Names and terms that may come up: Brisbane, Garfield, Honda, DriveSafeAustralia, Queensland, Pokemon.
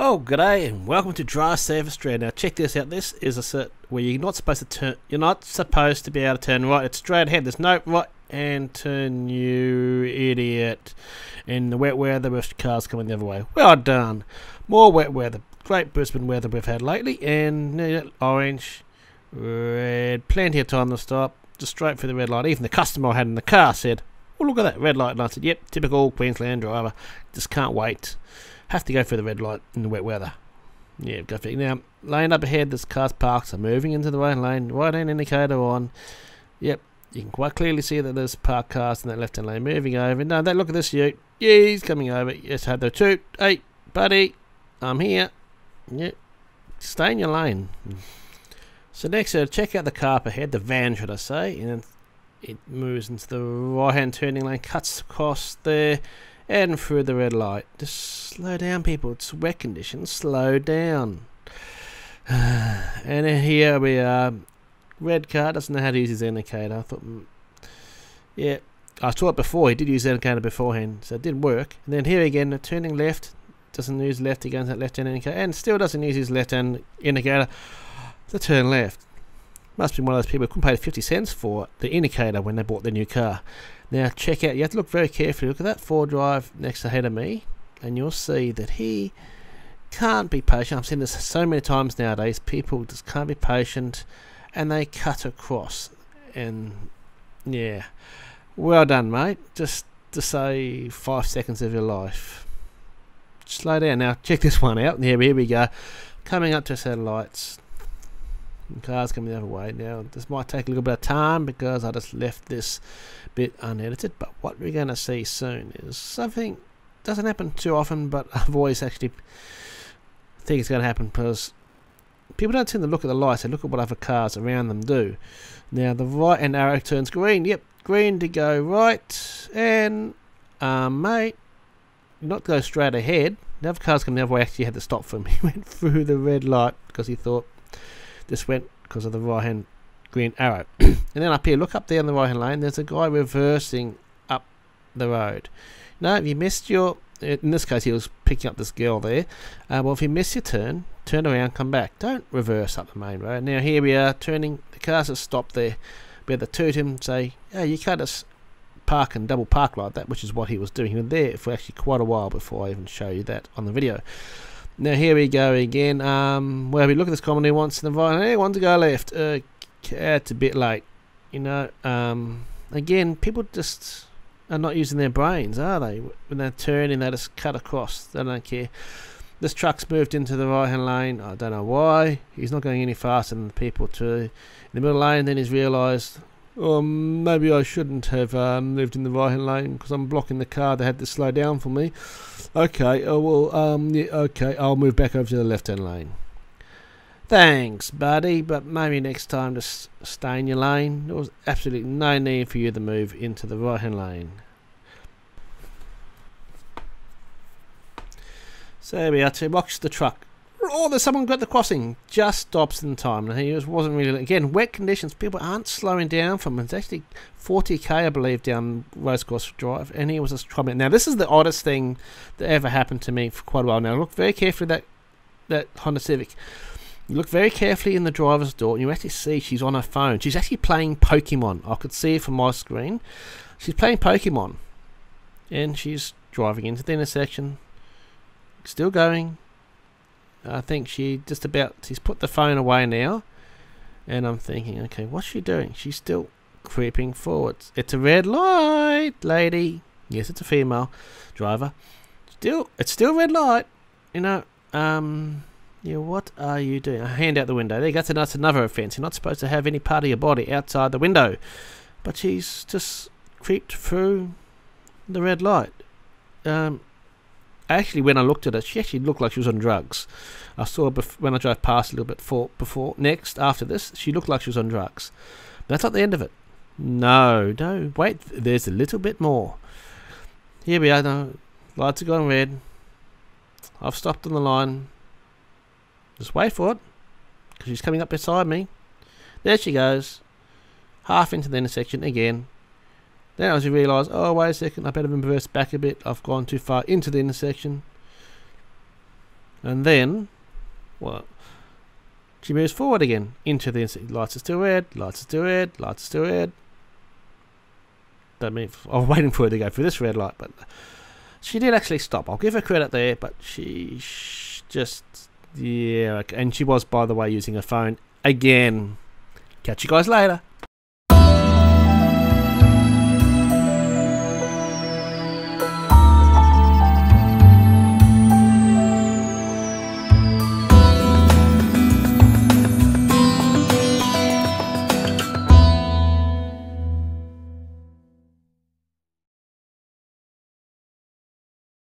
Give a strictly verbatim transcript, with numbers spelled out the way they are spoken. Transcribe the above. Oh, g'day and welcome to DriveSafe Australia. Now check this out. This is a set where you're not supposed to turn. You're not supposed to be able to turn right. It's straight ahead. There's no right and turn, you idiot. In the wet weather, with cars coming the other way. Well done. More wet weather. Great Brisbane weather we've had lately. And orange, red. Plenty of time to stop. Just straight for the red light. Even the customer I had in the car said, "Oh, look at that red light." And I said, "Yep, typical Queensland driver. Just can't wait. Have to go for the red light in the wet weather." Yeah, go for it. Now, lane up ahead, there's cars parked, so moving into the right lane, right hand indicator on. Yep, you can quite clearly see that there's parked cars in that left hand lane moving over. No, that look at this ute. Yeah, he's coming over. Yes, had the toot. Hey, buddy, I'm here. Yep, stay in your lane. So next, uh, check out the car up ahead, the van, should I say, and it moves into the right hand turning lane, cuts across there. And through the red light. Just slow down, people. It's wet conditions. Slow down. And here we are. Red car doesn't know how to use his indicator. I thought, yeah, I saw it before. He did use the indicator beforehand, so it did work. And then here again, turning left. Doesn't use left. He goes that left hand indicator, and still doesn't use his left hand indicator to turn left. Must be one of those people who couldn't pay fifty cents for the indicator when they bought their new car. Now check out, you have to look very carefully. Look at that four drive next ahead of me, and you'll see that he can't be patient. I've seen this so many times nowadays. People just can't be patient, and they cut across. And yeah, well done, mate. Just to save five seconds of your life. Slow down. Now check this one out. Here, here we go. Coming up to a set of lights. Cars coming the other way. Now this might take a little bit of time because I just left this bit unedited, but what we're going to see soon is something doesn't happen too often, but I've always actually think it's going to happen because people don't tend to look at the lights, they look at what other cars around them do. Now the right hand arrow turns green. Yep, green to go right, and uh, mate, not go straight ahead. The other cars coming the other way actually had to stop for him. He went through the red light because he thought this went because of the right hand green arrow. And then up here, look up there on the right hand lane, there's a guy reversing up the road. Now if you missed your, in this case he was picking up this girl there, uh, well if you miss your turn, turn around, come back, don't reverse up the main road. Now here we are turning, the cars have stopped there, be able to toot him, say, "Yeah, you can't just park and double park like that," which is what he was doing. He was there for actually quite a while before I even show you that on the video. Now here we go again. Um, well, we look at this commonly once in the right. Hey, one to go left. Uh, it's a bit late, you know. Um, again, people just are not using their brains, are they? When they turn and they just cut across, they don't care. This truck's moved into the right-hand lane. I don't know why. He's not going any faster than the people too. In the middle lane, then he's realised, oh, maybe I shouldn't have um, lived in the right-hand lane because I'm blocking the car that had to slow down for me. Okay, oh well, um, yeah, okay, I'll move back over to the left-hand lane. Thanks, buddy, but maybe next time just stay in your lane. There was absolutely no need for you to move into the right-hand lane. So there we are, to watch the truck. Oh, there's someone got the crossing. Just stops in time. And he just wasn't really, again, wet conditions. People aren't slowing down from him. It's actually forty K, I believe, down Racecourse Drive. And he was just trying. Now, this is the oddest thing that ever happened to me for quite a while. Now, look very carefully at that, that Honda Civic. You look very carefully in the driver's door, and you actually see she's on her phone. She's actually playing Pokemon. I could see it from my screen. She's playing Pokemon. And she's driving into the intersection. Still going. I think she just about, she's put the phone away now, and I'm thinking, okay, what's she doing? She's still creeping forwards. It's a red light, lady. Yes, it's a female driver. Still, it's still red light. You know, um, yeah, what are you doing? I hand out the window. There you go. That's another offence. You're not supposed to have any part of your body outside the window. But she's just creeped through the red light. Um... Actually, when I looked at her, she actually looked like she was on drugs. I saw her when I drove past a little bit for, before, next, after this, she looked like she was on drugs. But that's not the end of it. No, no, wait, there's a little bit more. Here we are, no, lights are going red. I've stopped on the line. Just wait for it, because she's coming up beside me. There she goes, half into the intersection again. Then as you realise, oh wait a second, I better reverse back a bit, I've gone too far into the intersection. and then what? She moves forward again into the instant. Lights are still red, lights are still red, lights are still red. Don't mean I was waiting for her to go through this red light, but she did actually stop. I'll give her credit there, but she sh just yeah. Okay. And she was, by the way, using her phone again. Catch you guys later.